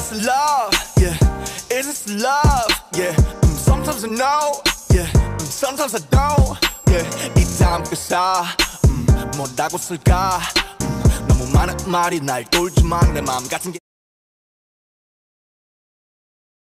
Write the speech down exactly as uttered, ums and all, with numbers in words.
it's love, yeah, is it's love, yeah. um, Sometimes I know, yeah, um, sometimes I don't, yeah. 이 다음 끝사, 음, 뭐라고 쓸까. 음, 너무 많은 말이 날 돌지만 내 마음 같은 게